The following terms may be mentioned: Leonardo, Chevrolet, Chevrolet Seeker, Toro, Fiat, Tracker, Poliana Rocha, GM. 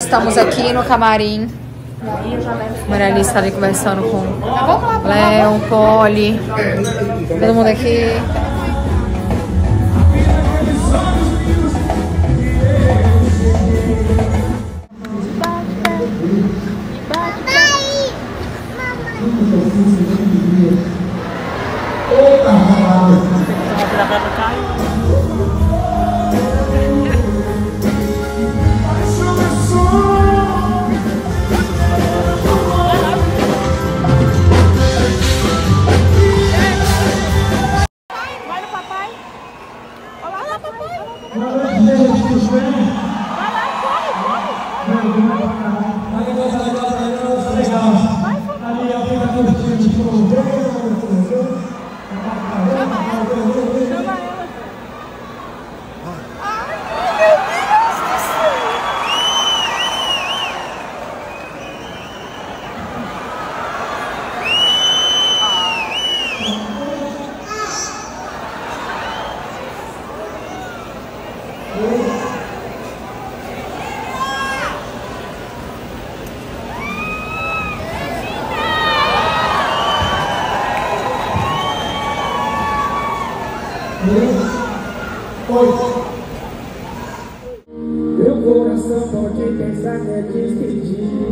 Estamos aqui no camarim. A Mariana está ali conversando com o Léo, Poli, todo mundo aqui. Meu coração pode pensar que é despedir.